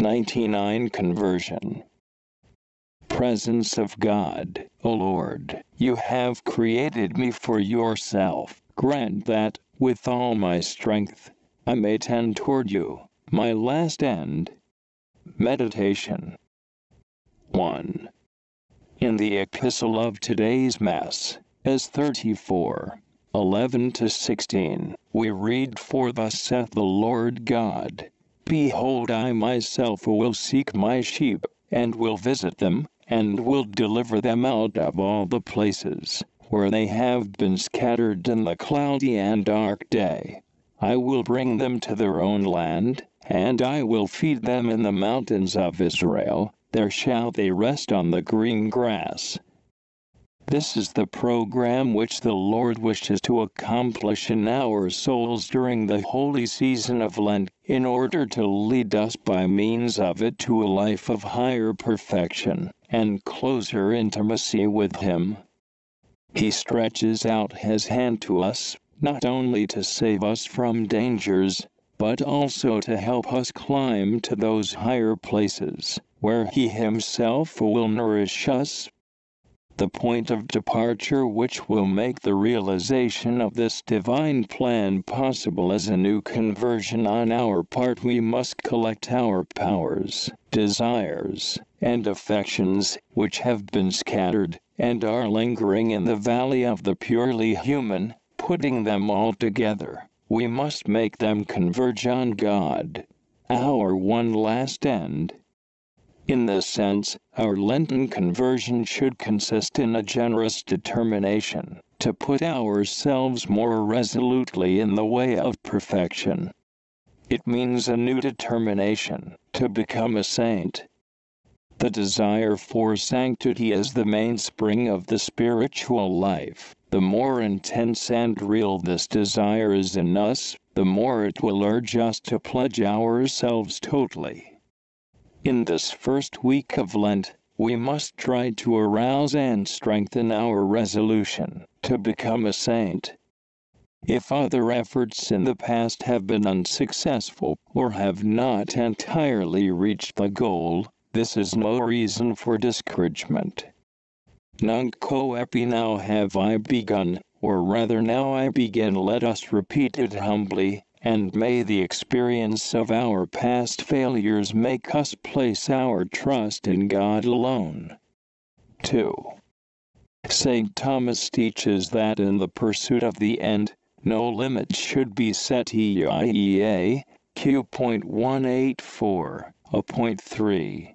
99. Conversion. Presence of God, O Lord, you have created me for yourself. Grant that, with all my strength, I may tend toward you, my last end. Meditation. 1. In the epistle of today's Mass, as 34:11-16, we read, For thus saith the Lord God, Behold, I myself will seek my sheep, and will visit them, and will deliver them out of all the places where they have been scattered in the cloudy and dark day. I will bring them to their own land, and I will feed them in the mountains of Israel. There shall they rest on the green grass. This is the program which the Lord wishes to accomplish in our souls during the holy season of Lent, in order to lead us by means of it to a life of higher perfection and closer intimacy with Him. He stretches out His hand to us, not only to save us from dangers, but also to help us climb to those higher places where He Himself will nourish us. The point of departure which will make the realization of this divine plan possible is a new conversion on our part. We must collect our powers, desires, and affections which have been scattered and are lingering in the valley of the purely human. Putting them all together, we must make them converge on God, our one last end. In this sense, our Lenten conversion should consist in a generous determination to put ourselves more resolutely in the way of perfection. It means a new determination to become a saint. The desire for sanctity is the mainspring of the spiritual life. The more intense and real this desire is in us, the more it will urge us to pledge ourselves totally. In this first week of Lent, we must try to arouse and strengthen our resolution to become a saint. If other efforts in the past have been unsuccessful or have not entirely reached the goal, this is no reason for discouragement. Nunc coepi, now have I begun, or rather now I begin. Let us repeat it humbly, and may the experience of our past failures make us place our trust in God alone. 2. St. Thomas teaches that in the pursuit of the end, no limits should be set. I-II, Q.184, a.3.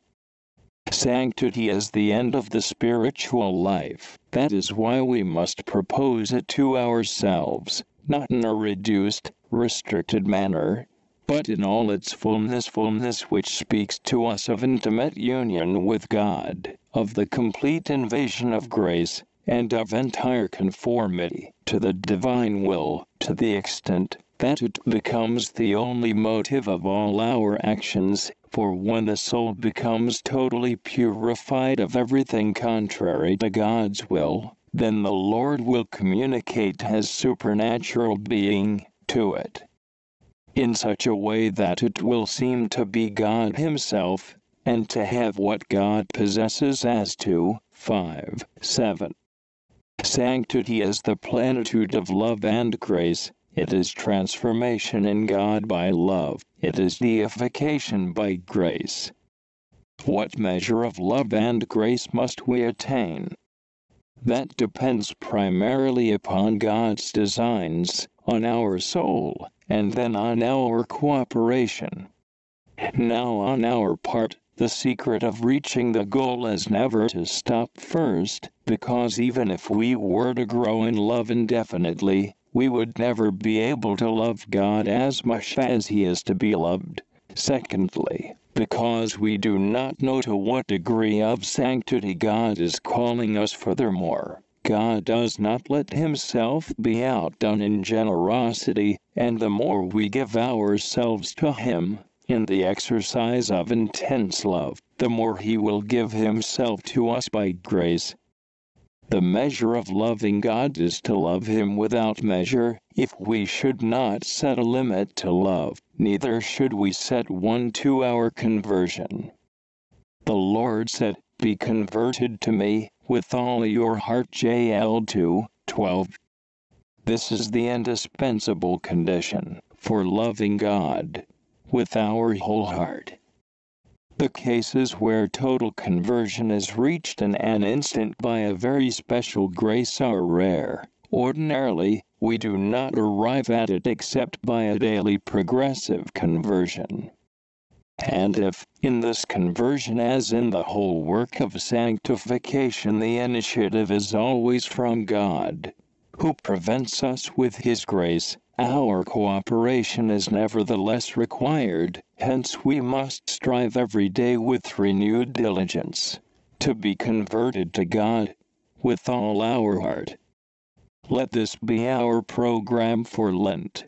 Sanctity is the end of the spiritual life. That is why we must propose it to ourselves, not in a reduced, restricted manner, but in all its fullness which speaks to us of intimate union with God, of the complete invasion of grace, and of entire conformity to the divine will, to the extent that it becomes the only motive of all our actions. For when the soul becomes totally purified of everything contrary to God's will, then the Lord will communicate His supernatural being to it, in such a way that it will seem to be God Himself, and to have what God possesses as 2:5-7. Sanctity is the plenitude of love and grace. It is transformation in God by love. It is deification by grace. What measure of love and grace must we attain? That depends primarily upon God's designs, on our soul, and then on our cooperation. Now, on our part, the secret of reaching the goal is never to stop first, because even if we were to grow in love indefinitely, we would never be able to love God as much as He is to be loved. Secondly, because we do not know to what degree of sanctity God is calling us. Furthermore, God does not let Himself be outdone in generosity, and the more we give ourselves to Him, in the exercise of intense love, the more He will give Himself to us by grace. The measure of loving God is to love Him without measure. If we should not set a limit to love, neither should we set one to our conversion. The Lord said, "Be converted to me with all your heart." JL 2:12. This is the indispensable condition for loving God with our whole heart. The cases where total conversion is reached in an instant by a very special grace are rare. Ordinarily, we do not arrive at it except by a daily progressive conversion. And if, in this conversion as in the whole work of sanctification, the initiative is always from God, who prevents us with His grace, our cooperation is nevertheless required. Hence we must strive every day with renewed diligence to be converted to God with all our heart. Let this be our program for Lent.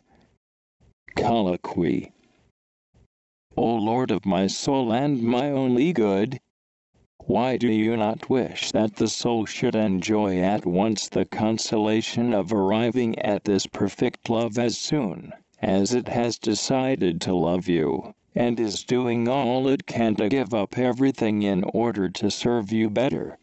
Colloquy. O Lord of my soul and my only good, why do you not wish that the soul should enjoy at once the consolation of arriving at this perfect love as soon as it has decided to love you, and is doing all it can to give up everything in order to serve you better?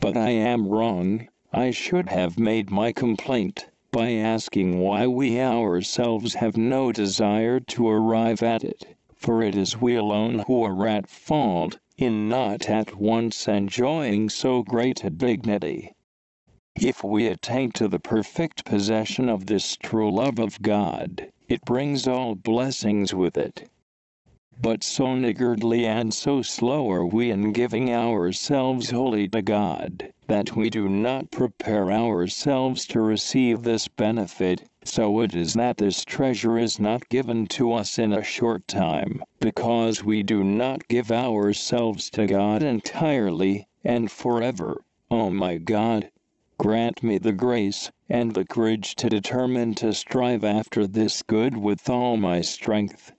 But I am wrong. I should have made my complaint by asking why we ourselves have no desire to arrive at it, for it is we alone who are at fault in not at once enjoying so great a dignity. If we attain to the perfect possession of this true love of God, it brings all blessings with it. But so niggardly and so slow are we in giving ourselves wholly to God, that we do not prepare ourselves to receive this benefit. So it is that this treasure is not given to us in a short time, because we do not give ourselves to God entirely and forever. O my God, grant me the grace and the courage to determine to strive after this good with all my strength.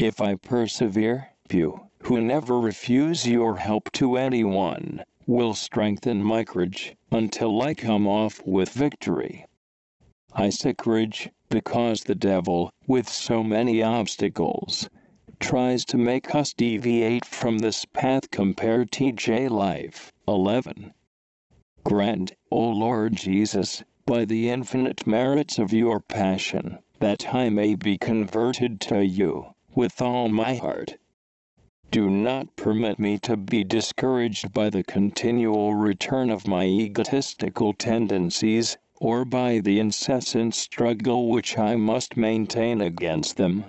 If I persevere, you, who never refuse your help to anyone, will strengthen my courage until I come off with victory. I say courage, because the devil, with so many obstacles, tries to make us deviate from this path. Compare TJ Life 11. Grant, O Lord Jesus, by the infinite merits of your passion, that I may be converted to you with all my heart. Do not permit me to be discouraged by the continual return of my egotistical tendencies, or by the incessant struggle which I must maintain against them.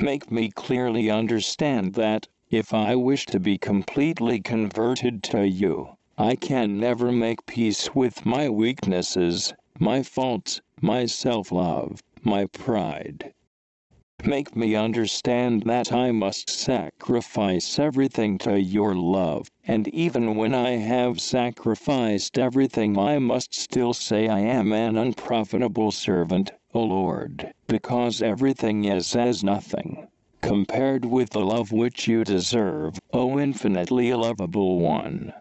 Make me clearly understand that, if I wish to be completely converted to you, I can never make peace with my weaknesses, my faults, my self-love, my pride. Make me understand that I must sacrifice everything to your love, and even when I have sacrificed everything, I must still say I am an unprofitable servant, O Lord, because everything is as nothing compared with the love which you deserve, O infinitely lovable One.